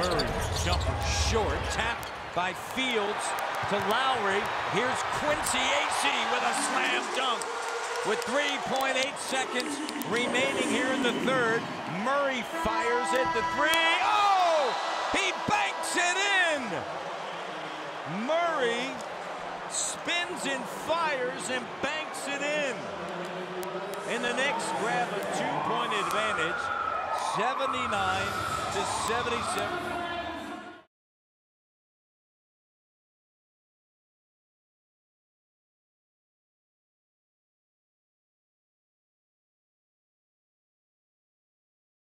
Murray, jumper short, tapped by Fields to Lowry. Here's Quincy Acey with a slam dunk. With 3.8 seconds remaining here in the third, Murray fires at the three. Oh! He banks it in! Murray spins and fires and banks it in. And the Knicks grab a two-point advantage, 79 to 77.